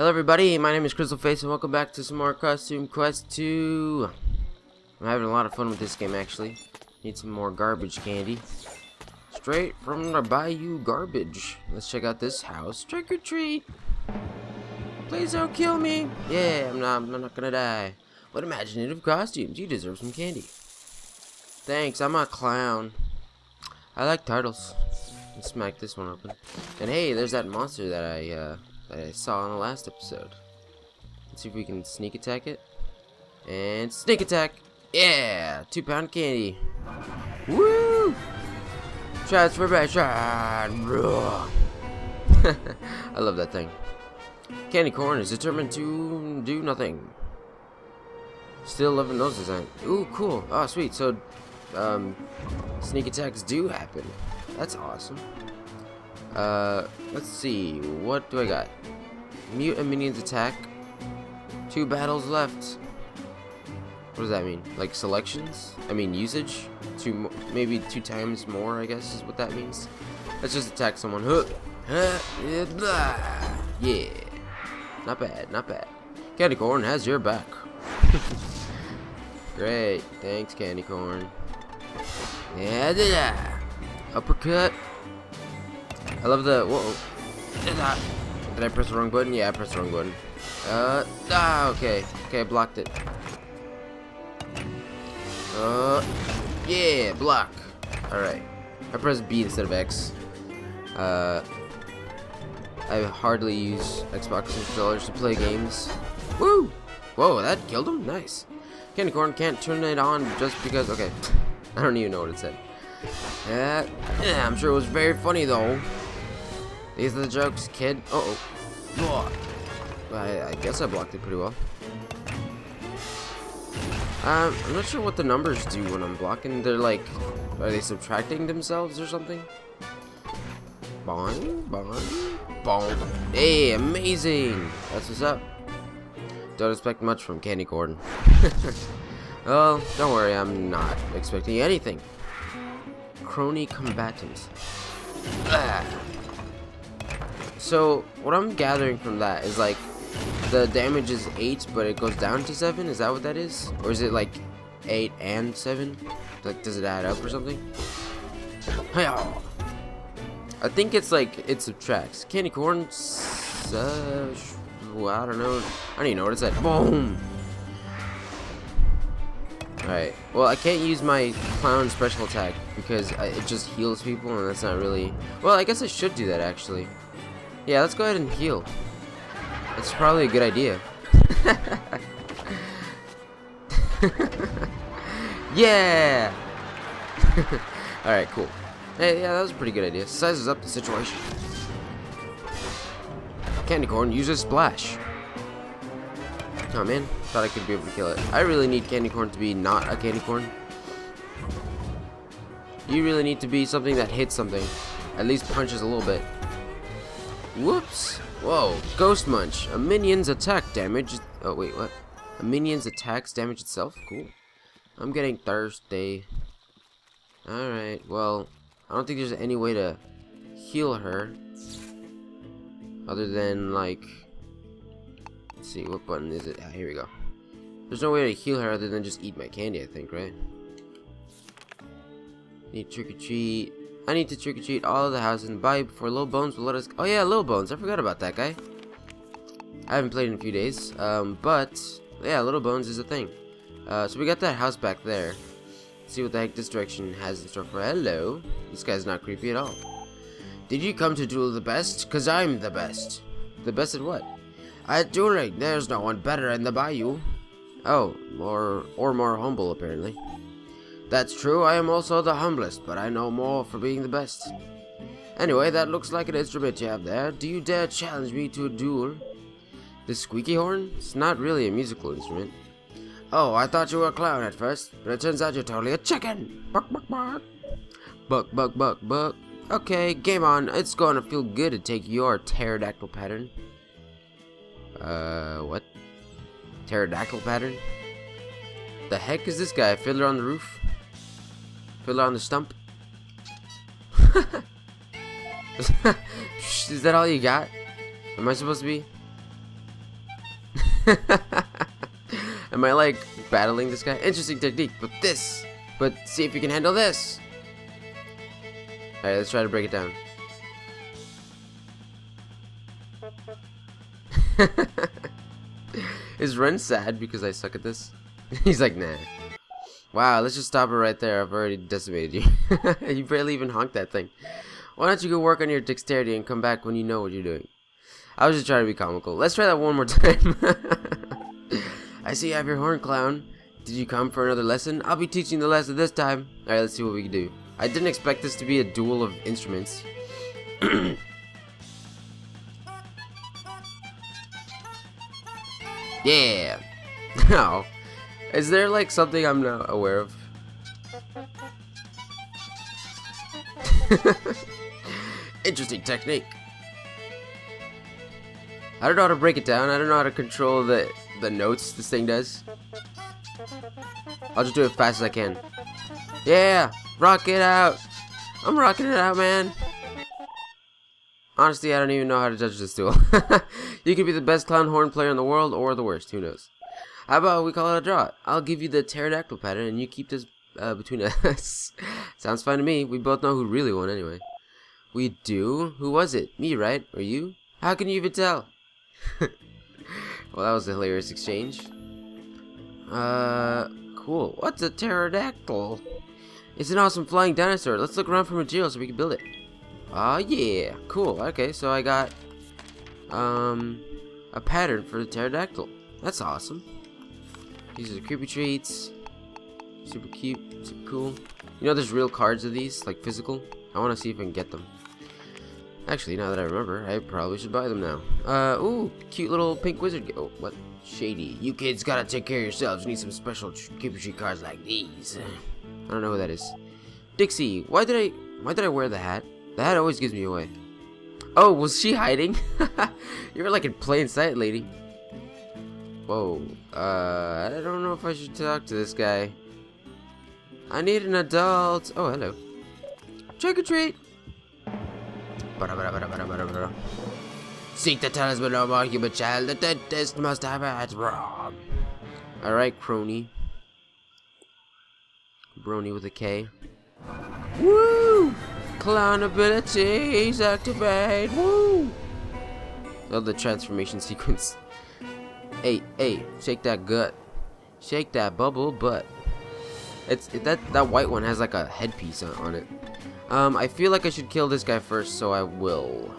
Hello everybody, my name is Crystalface and welcome back to some more Costume Quest 2. I'm having a lot of fun with this game actually. Need some more garbage candy. Straight from the bayou garbage. Let's check out this house. Trick or treat! Please don't kill me! Yeah, I'm not gonna die. What imaginative costumes, you deserve some candy. Thanks, I'm a clown. I like turtles. Let's smack this one open. And hey, there's that monster that I saw in the last episode. Let's see if we can sneak attack it. And sneak attack! Yeah! 2 pound candy! Woo! Transformation! I love that thing. Candy corn is determined to do nothing. Still loving those designs. Ooh, cool. Oh, sweet. So, sneak attacks do happen. That's awesome. Let's see, what do I got? Mute and minions attack. 2 battles left. What does that mean? Like selections? I mean usage? Maybe two times more, I guess is what that means. Let's just attack someone. Yeah. Not bad, not bad. Candy corn has your back. Great. Thanks, candy corn. Yeah. Uppercut. I love the, whoa, did I press the wrong button? Yeah, I pressed the wrong button. Okay, I blocked it. Yeah, block. Alright, I pressed B instead of X. I hardly use Xbox controllers to play games. Woo! Whoa, that killed him? Nice. Candy corn can't turn it on just because, okay. I don't even know what it said. Yeah, I'm sure it was very funny though. These are the jokes, kid. I guess I blocked it pretty well. I'm not sure what the numbers do when I'm blocking. They're like, are they subtracting themselves or something? Bong, bong, bong. Hey, amazing. That's what's up. Don't expect much from Candy Corn. Well, don't worry, I'm not expecting anything. Crony combatants. So what I'm gathering from that is like the damage is 8 but it goes down to 7. Is that what that is? Or is it like 8 and 7? Like, does it add up or something? I think it's like it subtracts. Candy corn, I don't know. I don't even know what it said. Boom. Alright, well I can't use my clown special attack because it just heals people and that's not really... Well, I guess I should do that actually. Yeah, let's go ahead and heal. That's probably a good idea. Yeah! Alright, cool. Hey, yeah, that was a pretty good idea. Sizes up the situation. Candy corn uses splash. Oh man, thought I could be able to kill it. I really need candy corn to be not a candy corn. You really need to be something that hits something. At least punches a little bit. Whoops. Whoa. Ghost munch. A minion's attack damage. Oh wait, what? A minion's attacks damage itself? Cool. I'm getting thirsty. Alright, well, I don't think there's any way to heal her. Other than like... Let's see, what button is it? Ah, here we go. There's no way to heal her other than just eat my candy, I think, right? Need trick or treat. I need to trick or treat all of the house and buy before Lil' Bones will let us. Oh yeah, Lil' Bones. I forgot about that guy. I haven't played in a few days. But yeah, Lil' Bones is a thing. So we got that house back there. Let's see what the heck this direction has in store for. Hello. This guy's not creepy at all. Did you come to duel the best? Cause I'm the best. The best at what? At dueling, there's no one better in the bayou. Oh, or more humble apparently. That's true, I am also the humblest, but I know more for being the best. Anyway, that looks like an instrument you have there. Do you dare challenge me to a duel? The squeaky horn? It's not really a musical instrument. Oh, I thought you were a clown at first, but it turns out you're totally a chicken. Buck, buck, buck. Buck, buck, buck, buck. Okay, game on. It's gonna feel good to take your pterodactyl pattern. What? Pterodactyl pattern? The heck is this guy? Fiddler on the roof? Fiddler on the stump? Is that all you got? Am I supposed to be? Am I like battling this guy? Interesting technique, but this. But see if you can handle this. Alright, let's try to break it down. Is Ren sad because I suck at this? He's like, nah. Wow, let's just stop it right there. I've already decimated you. You barely even honked that thing. Why don't you go work on your dexterity and come back when you know what you're doing? I was just trying to be comical. Let's try that one more time. I see you have your horn, clown. Did you come for another lesson? I'll be teaching the lesson this time. Alright, let's see what we can do. I didn't expect this to be a duel of instruments. Yeah. Now, is there like something I'm not aware of? Interesting technique. I don't know how to break it down. I don't know how to control the notes this thing does. I'll just do it fast as I can. Yeah, rock it out. I'm rocking it out, man. Honestly, I don't even know how to judge this duel. You could be the best clown horn player in the world, or the worst. Who knows? How about we call it a draw? I'll give you the pterodactyl pattern, and you keep this between us. Sounds fine to me. We both know who really won, anyway. We do? Who was it? Me, right? Or you? How can you even tell? Well, that was a hilarious exchange. Cool. What's a pterodactyl? It's an awesome flying dinosaur. Let's look around for materials so we can build it. Oh yeah, cool. Okay, so I got a pattern for the pterodactyl. That's awesome. These are creepy treats. Super cute, super cool. You know, there's real cards of these, like physical. I want to see if I can get them. Actually, now that I remember, I probably should buy them now. Ooh, cute little pink wizard. Oh, what? Shady. You kids gotta take care of yourselves. You need some special creepy treat cards like these. I don't know who that is. Dixie. Why did I wear the hat? The hat always gives me away. Oh, was she hiding? You were like in plain sight, lady. Whoa. I don't know if I should talk to this guy. I need an adult. Oh, hello. Trick or treat. Seek the talisman of our human child. The dentist must have it wrong. Alright, crony. Brony with a K. Woo! Clown abilities activate! Woo! Oh, the transformation sequence. Hey, hey, shake that gut. Shake that bubble butt. That white one has like a headpiece on it. I feel like I should kill this guy first, so I will.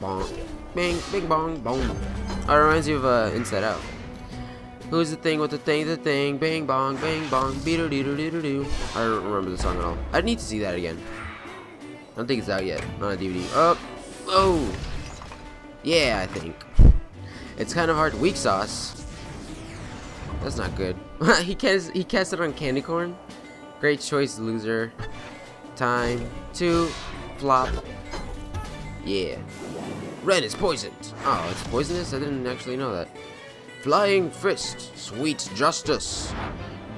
Bong. Bing, bing, bong, bong. Oh, it reminds you of Inside Out. Who's the thing with the thing, the thing? Bing, bong, bing, bong. Be-do-do-do-do-do-do. I don't remember the song at all. I need to see that again. I don't think it's out yet. Not on a DVD. Oh! Oh! Yeah, I think. It's kind of hard. Weak sauce. That's not good. He cast it on candy corn. Great choice, loser. Time to flop. Yeah. Ren is poisoned. Oh, it's poisonous? I didn't actually know that. Flying fist. Sweet justice.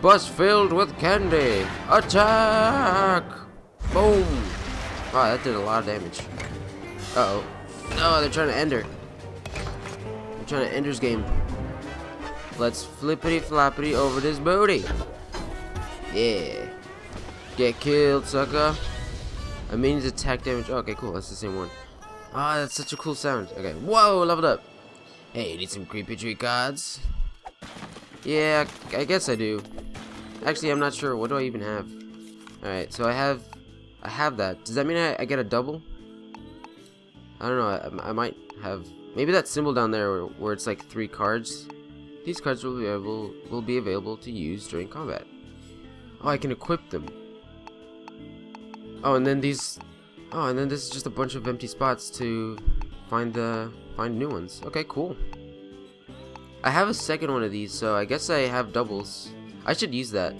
Bus filled with candy. Attack! Boom! Wow, that did a lot of damage. Uh-oh. No, they're trying to end her. They're trying to end her game. Let's flippity-floppity over this booty. Yeah. Get killed, sucker. I mean, it's attack damage. Oh, okay, cool. That's the same one. Ah, oh, that's such a cool sound. Okay. Whoa, leveled up. Hey, you need some creepy treat cards? Yeah, I guess I do. Actually, I'm not sure. What do I even have? Alright, so I have that. Does that mean I get a double? I don't know. I might have... Maybe that symbol down there where it's like 3 cards. These cards will be available to use during combat. Oh, I can equip them. Oh, and then these... Oh, and then this is just a bunch of empty spots to find new ones. Okay, cool. I have a second one of these, so I guess I have doubles. I should use that.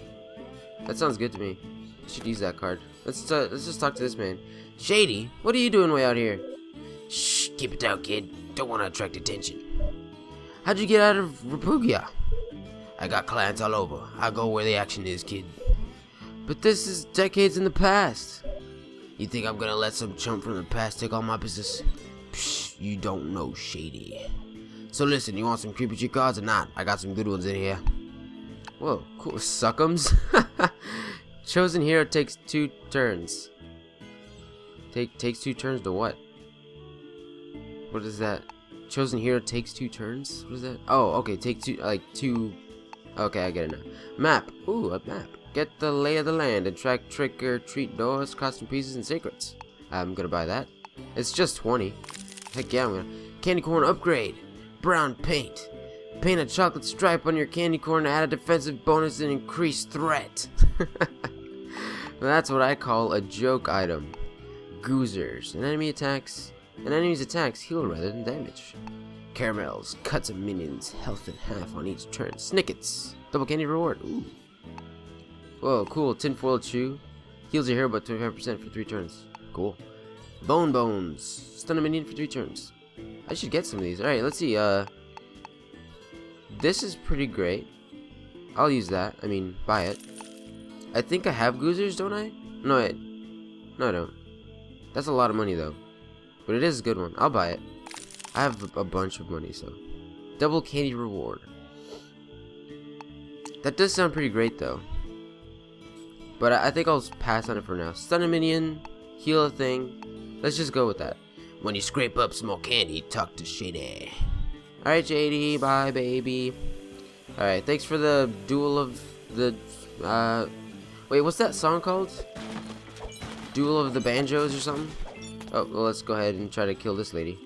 That sounds good to me. I should use that card. Let's just talk to this man. Shady, what are you doing way out here? Shh, keep it down, kid. Don't want to attract attention. How'd you get out of Rapugia? I got clients all over. I go where the action is, kid. But this is decades in the past. You think I'm gonna let some chump from the past take all my business? Psh, you don't know, Shady. So listen, you want some creepy cheat cards or not? I got some good ones in here. Whoa, cool suckums. Chosen hero takes 2 turns. Takes 2 turns to what? What is that? Chosen hero takes 2 turns? What is that? Oh, okay, take 2, like 2. Okay, I get it now. Map. Ooh, a map. Get the lay of the land and track trick or treat doors, costume pieces, and secrets. I'm gonna buy that. It's just 20. Heck yeah, I'm gonna. Candy corn upgrade. Brown paint. Paint a chocolate stripe on your candy corn to add a defensive bonus and increase threat. That's what I call a joke item. Goozers. An enemy's attacks heal rather than damage. Caramels. Cuts a minion's health in half on each turn. Snickets. Double candy reward. Ooh. Whoa, cool. Tinfoil chew. Heals your hero by 25% for 3 turns. Cool. Bone bones. Stun a minion for 3 turns. I should get some of these. Alright, let's see. This is pretty great. I'll use that. I mean, buy it. I think I have goozers, don't I? No, I don't. That's a lot of money, though. But it is a good one. I'll buy it. I have a bunch of money, so. Double candy reward. That does sound pretty great, though. But I think I'll pass on it for now. Stun a minion. Heal a thing. Let's just go with that. When you scrape up some more candy, talk to Shady. Alright, Shady, bye, baby. Alright, thanks for the Duel of the... wait, what's that song called? Duel of the Banjos or something? Oh, well, let's go ahead and try to kill this lady.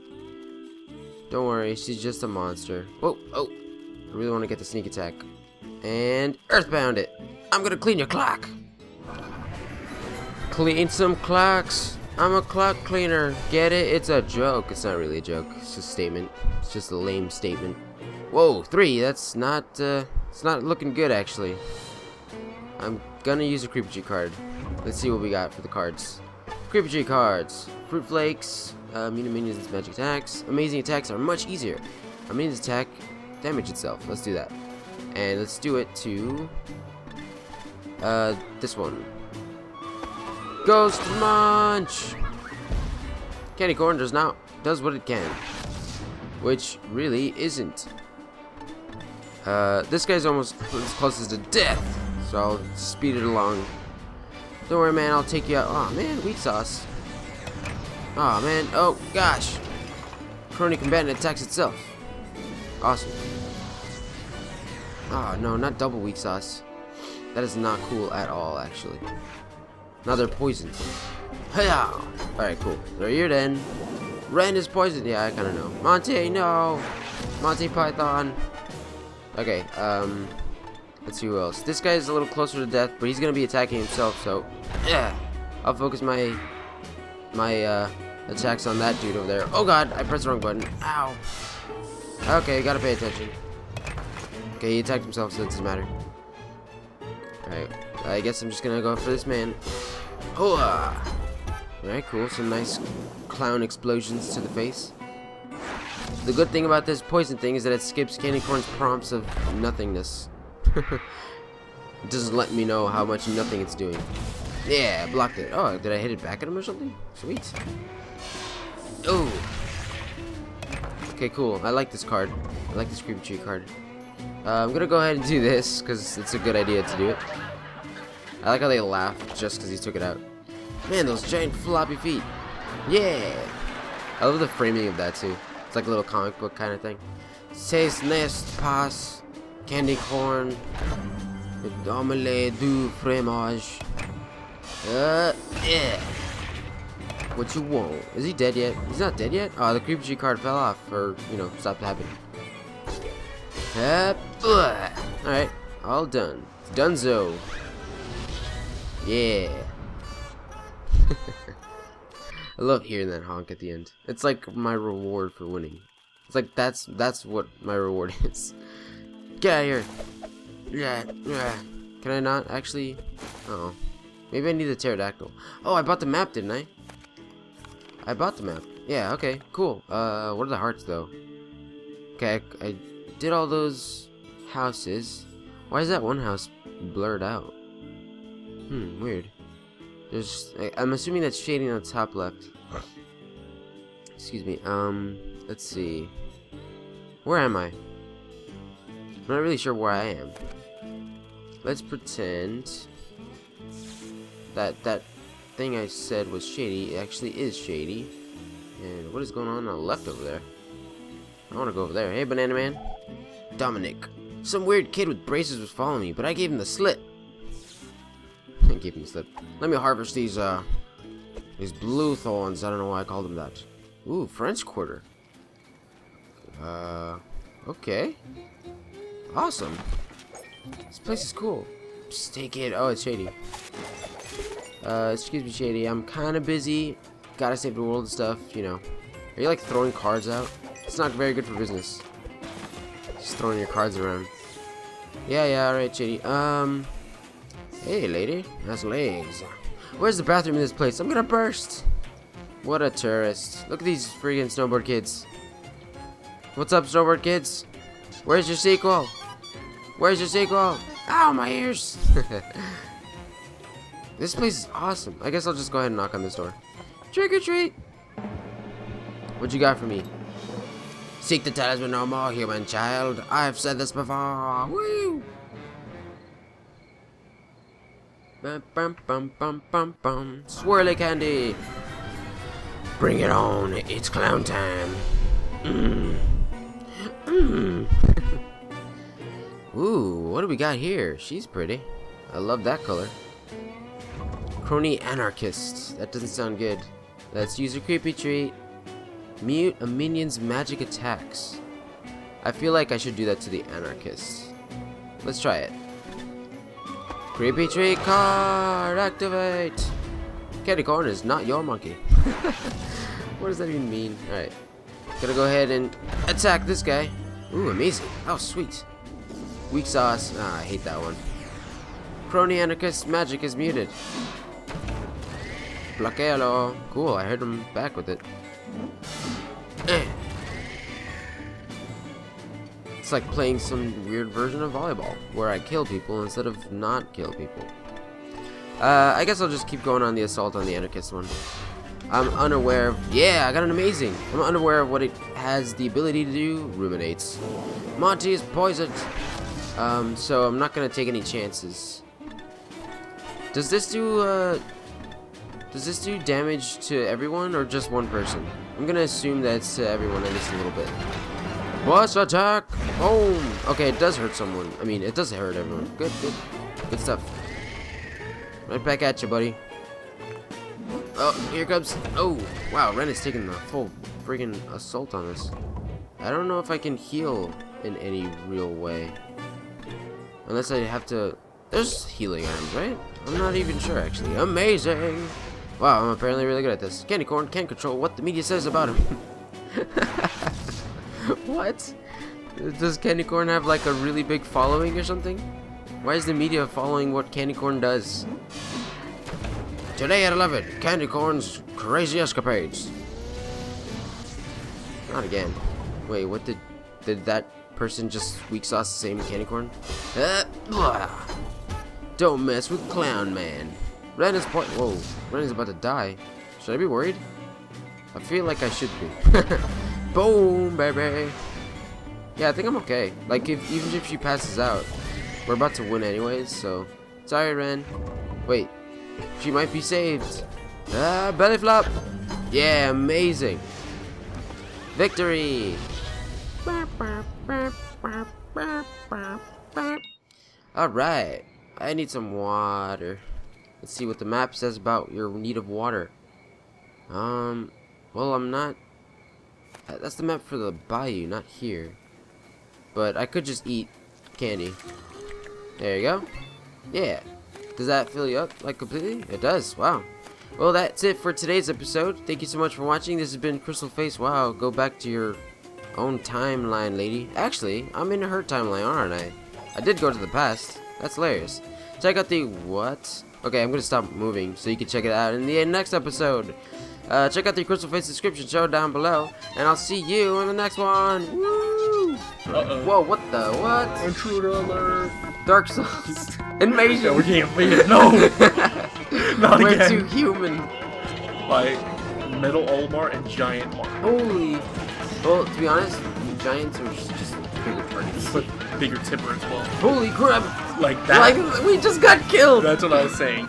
Don't worry, she's just a monster. Whoa, oh. I really want to get the sneak attack. And earthbound it. I'm gonna clean your clock. Clean some clocks. I'm a clock cleaner. Get it? It's a joke. It's not really a joke. It's a statement. It's just a lame statement. Whoa, 3. That's not, it's not looking good, actually. I'm gonna use a Creepy G card. Let's see what we got for the cards. Creepy G cards. Fruit Flakes. Immune minions' magic attacks. Amazing attacks are much easier. Our minions attack damage itself. Let's do that. And let's do it to... this one. Ghost Munch! Candy corn does what it can. Which really isn't. This guy's almost as close as to death. So I'll speed it along. Don't worry, man, I'll take you out. Aw, man, wheat sauce. Aw, man, oh gosh. Crony combatant attacks itself. Awesome. Aw, no, not double wheat sauce. That is not cool at all, actually. Now they're poisoned. Hiya! Alright, cool. They're here then. Ren is poisoned. Yeah, I kinda know. Monty, no! Monty Python. Okay, let's see who else. This guy is a little closer to death, but he's gonna be attacking himself, so... Yeah! I'll focus my attacks on that dude over there. Oh god! I pressed the wrong button. Ow! Okay, gotta pay attention. Okay, he attacked himself, so it doesn't matter. Alright, I guess I'm just gonna go for this man. Alright, cool. Some nice clown explosions to the face. The good thing about this poison thing is that it skips candy corn's prompts of nothingness. It doesn't let me know how much nothing it's doing. Yeah, I blocked it. Oh, did I hit it back at him or something? Sweet. Oh. Okay, cool. I like this card. I like this creepy tree card. I'm gonna go ahead and do this because it's a good idea to do it. I like how they laugh just because he took it out. Man, those giant floppy feet. Yeah. I love the framing of that too. It's like a little comic book kind of thing. Says nest pass, candy corn, omelette du fromage. Yeah. What you want? Is he dead yet? He's not dead yet? Oh, the creepy G card fell off, or you know, stopped happening. All right, all done. Dunzo. Yeah. I love hearing that honk at the end. It's like my reward for winning. It's like that's what my reward is. Get out of here. Yeah, yeah. Can I not actually? Uh-oh. Maybe I need the pterodactyl. Oh, I bought the map, didn't I? I bought the map. Yeah. Okay. Cool. What are the hearts though? Okay, I did all those houses. Why is that one house blurred out? Hmm, weird. There's... I'm assuming that's shading on the top left. Excuse me. Let's see. Where am I? I'm not really sure where I am. Let's pretend that that thing I said was shady. It actually is shady. And what is going on the left over there? I want to go over there. Hey, Banana Man. Dominic. Some weird kid with braces was following me, but I gave him the slip. I gave him the slip. Let me harvest these blue thorns. I don't know why I called them that. Ooh, French Quarter. Okay. Awesome. This place is cool. Just take it. Oh, it's shady. Excuse me, Shady. I'm kind of busy. Gotta save the world and stuff, you know. Are you like throwing cards out? It's not very good for business. Just throwing your cards around. Yeah, alright, Shady. Hey, lady. Nice legs. Where's the bathroom in this place? I'm gonna burst. What a tourist. Look at these freaking snowboard kids. What's up, snowboard kids? Where's your sequel? Where's your sequel? Ow, my ears! This place is awesome. I guess I'll just go ahead and knock on this door. Trick or treat! What you got for me? Seek the talisman no more, human child. I've said this before. Woo! Bum, bum, bum, bum, bum, bum. Swirly candy! Bring it on. It's clown time. Mm. Mm. Ooh, what do we got here? She's pretty. I love that color. Crony Anarchist. That doesn't sound good. Let's use a creepy treat. Mute a minion's magic attacks. I feel like I should do that to the Anarchist. Let's try it. Creepy treat card activate. Candy corn is not your monkey. What does that even mean? Alright. Gonna go ahead and attack this guy. Ooh, amazing. Oh, sweet. Weak sauce. Ah, I hate that one. Crony Anarchist magic is muted. Bloquealo. Cool, I heard him back with it. It's like playing some weird version of volleyball where I kill people instead of not kill people. I guess I'll just keep going on the assault on the Anarchist one. I'm unaware of... Yeah, I got an amazing. I'm unaware of what it has the ability to do. Ruminates. Monty is poisoned. So I'm not going to take any chances. Does this do damage to everyone or just one person? I'm going to assume that it's to everyone at least a little bit. Boss attack! Boom! Okay, it does hurt someone. I mean, it does hurt everyone. Good, good. Good stuff. Right back at you, buddy. Oh, here comes... Oh, wow, Ren is taking the full freaking assault on us. I don't know if I can heal in any real way. Unless I have to... There's healing items, right? I'm not even sure, actually. Amazing! Wow, I'm apparently really good at this. Candy Corn can't control what the media says about him. What? Does Candy Corn have, like, a really big following or something? Why is the media following what Candy Corn does? Today at 11, Candy Corn's crazy escapades. Not again. Wait, what did that person just weak sauce the same Candy Corn? Don't mess with Clown Man. Whoa, Ren is about to die. Should I be worried? I feel like I should be. Boom, baby. Yeah, I think I'm okay. Like, even if she passes out, we're about to win anyways. So, sorry, Ren. Wait. She might be saved. Ah, belly flop. Yeah, amazing. Victory. Alright. I need some water. Let's see what the map says about your need of water. Well, I'm not... That's the map for the bayou, not here. But I could just eat candy. There you go. Yeah. Does that fill you up, like, completely? It does. Wow. Well, that's it for today's episode. Thank you so much for watching. This has been Crystal Face. Wow, go back to your own timeline, lady. Actually, I'm in her timeline, aren't I? I did go to the past. That's hilarious. Check out the what? Okay, I'm going to stop moving so you can check it out in the next episode. Check out the Crystal Face description show down below, and I'll see you in the next one. Woo! Uh-oh. Whoa, what the what? Intruder alert. Dark Souls. Invasion. Yeah, we can't play it. No. Not We're again. We're too human. Like, Metal Olimar and Giant Mar. Holy. Well, to be honest, giants are just bigger targets. But bigger tipper as well. Holy crap! Like that? Like, we just got killed! That's what I was saying.